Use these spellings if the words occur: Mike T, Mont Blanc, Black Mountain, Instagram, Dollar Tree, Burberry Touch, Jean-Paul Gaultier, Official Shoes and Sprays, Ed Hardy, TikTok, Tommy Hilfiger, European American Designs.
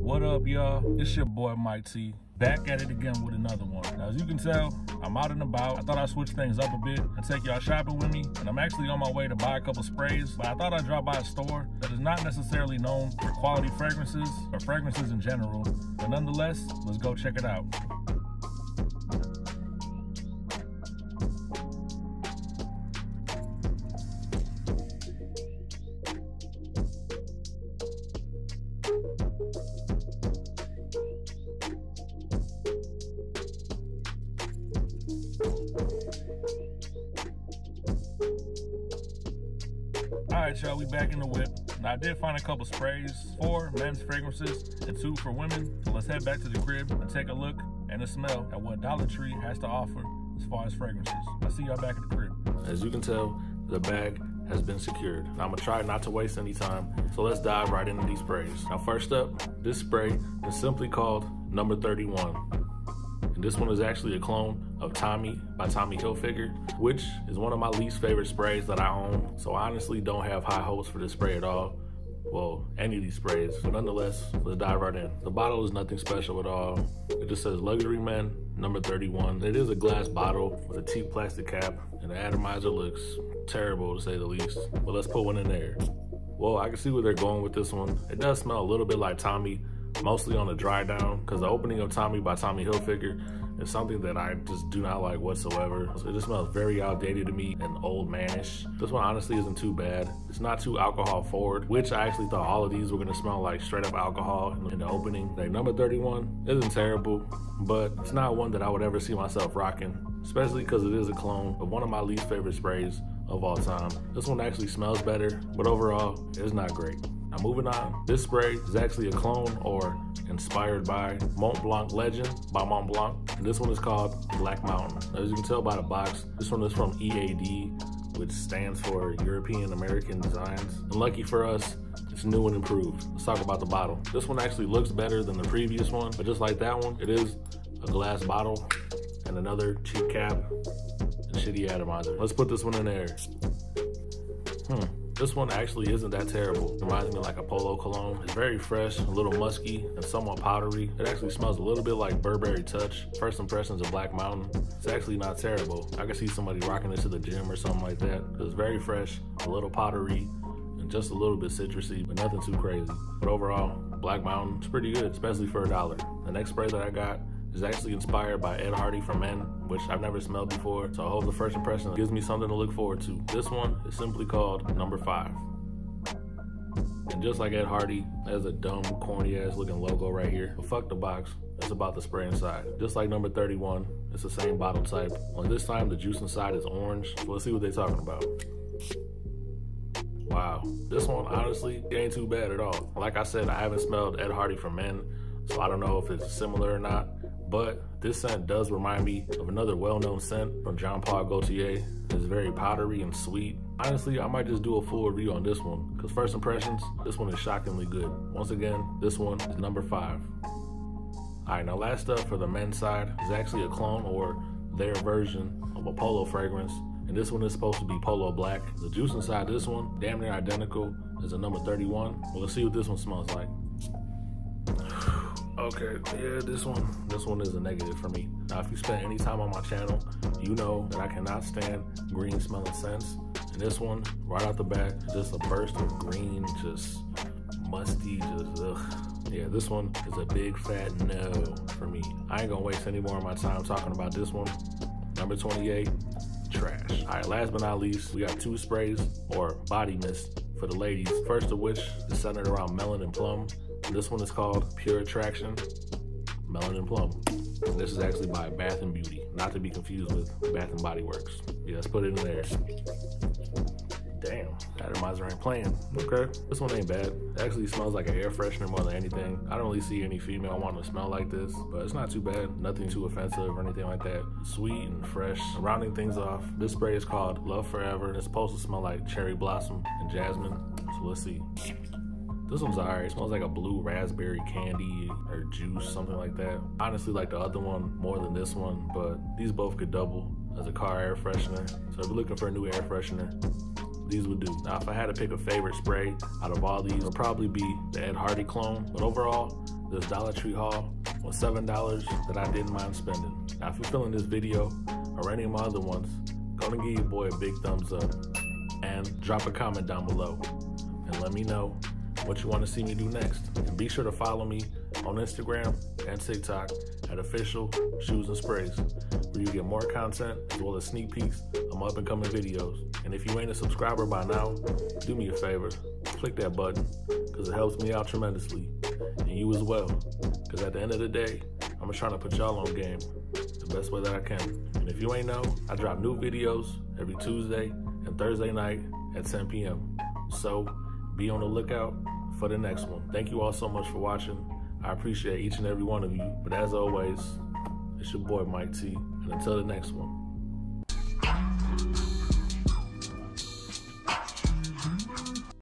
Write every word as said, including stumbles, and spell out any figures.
What up, y'all? It's your boy Mike T, back at it again with another one. Now, as you can tell, I'm out and about. I thought I'd switch things up a bit and take y'all shopping with me. And I'm actually on my way to buy a couple sprays, but I thought I'd drop by a store that is not necessarily known for quality fragrances or fragrances in general. But nonetheless, let's go check it out. Alright, y'all, we back in the whip. Now, I did find a couple sprays, four men's fragrances and two for women. So let's head back to the crib and take a look and a smell at what Dollar Tree has to offer as far as fragrances. I'll see y'all back at the crib. As you can tell, the bag has been secured. Now, I'm gonna try not to waste any time, so let's dive right into these sprays. Now, first up, this spray is simply called number thirty-one. And this one is actually a clone of Tommy by Tommy Hilfiger, which is one of my least favorite sprays that I own. So I honestly don't have high hopes for this spray at all. Well, any of these sprays, but nonetheless, let's dive right in. The bottle is nothing special at all. It just says Luxury Men, number thirty-one. It is a glass bottle with a teak plastic cap, and the atomizer looks terrible to say the least, but let's put one in there. Well, I can see where they're going with this one. It does smell a little bit like Tommy, mostly on the dry down, because the opening of Tommy by Tommy Hilfiger is something that I just do not like whatsoever. It just smells very outdated to me and old manish. This one honestly isn't too bad. It's not too alcohol forward, which I actually thought all of these were gonna smell like straight up alcohol in the opening. Like, number thirty-one isn't terrible, but it's not one that I would ever see myself rocking, especially because it is a clone of one of my least favorite sprays of all time. This one actually smells better, but overall, it's not great. Now, moving on, this spray is actually a clone or inspired by Mont Blanc Legend by Mont Blanc, and this one is called Black Mountain. Now, as you can tell by the box, this one is from E A D, which stands for European American Designs, and lucky for us, it's new and improved. Let's talk about the bottle. This one actually looks better than the previous one, but just like that one, it is a glass bottle and another cheap cap and shitty atomizer. Let's put this one in there. Hmm. This one actually isn't that terrible. It reminds me of like a polo cologne. It's very fresh, a little musky, and somewhat powdery. It actually smells a little bit like Burberry Touch. First impressions of Black Mountain. It's actually not terrible. I could see somebody rocking this to the gym or something like that. It's very fresh, a little powdery, and just a little bit citrusy, but nothing too crazy. But overall, Black Mountain is pretty good, especially for a dollar. The next spray that I got is actually inspired by Ed Hardy for Men, which I've never smelled before, so I hope the first impression gives me something to look forward to. This one is simply called Number Five. And just like Ed Hardy, there's a dumb, corny ass looking logo right here, but fuck the box, it's about the spray inside. Just like number thirty-one, it's the same bottle type, only this time the juice inside is orange, so let's see what they're talking about. Wow, this one honestly ain't too bad at all. Like I said, I haven't smelled Ed Hardy for Men, so I don't know if it's similar or not. But this scent does remind me of another well-known scent from Jean-Paul Gaultier. It's very powdery and sweet. Honestly, I might just do a full review on this one, because first impressions, this one is shockingly good. Once again, this one is number five. Alright, now last up for the men's side is actually a clone or their version of a polo fragrance. And this one is supposed to be polo black. The juice inside this one, damn near identical, is a number thirty-one. Well, let's see what this one smells like. Okay, yeah, this one, this one is a negative for me. Now, if you spend any time on my channel, you know that I cannot stand green smelling scents. And this one, right out the bat, just a burst of green, just musty, just ugh. Yeah, this one is a big fat no for me. I ain't gonna waste any more of my time talking about this one. Number twenty-eight, trash. All right, last but not least, we got two sprays or body mist for the ladies. First of which is centered around melon and plum. This one is called Pure Attraction, Melon and Plum. And this is actually by Bath and Beauty, not to be confused with Bath and Body Works. Yeah, let's put it in there. Damn, that atomizer ain't playing. Okay, this one ain't bad. It actually smells like an air freshener more than anything. I don't really see any female wanting to smell like this, but it's not too bad. Nothing too offensive or anything like that. Sweet and fresh. Rounding things off, this spray is called Love Forever. It's supposed to smell like cherry blossom and jasmine, so let's see. This one's alright. It smells like a blue raspberry candy or juice, something like that. Honestly, like the other one more than this one, but these both could double as a car air freshener. So if you're looking for a new air freshener, these would do. Now, if I had to pick a favorite spray out of all these, it would probably be the Ed Hardy clone. But overall, this Dollar Tree haul was seven dollars that I didn't mind spending. Now, if you're feeling this video or any of my other ones, go and give your boy a big thumbs up and drop a comment down below and let me know what you want to see me do next. And be sure to follow me on Instagram and TikTok at Official Shoes and Sprays, where you get more content as well as sneak peeks of my up-and-coming videos. And if you ain't a subscriber by now, do me a favor, click that button, because it helps me out tremendously, and you as well, because at the end of the day, I'm trying to put y'all on game the best way that I can. And if you ain't know, I drop new videos every Tuesday and Thursday night at ten p m So be on the lookout for the next one. Thank you all so much for watching. I appreciate each and every one of you. But as always, it's your boy Mike T. And until the next one.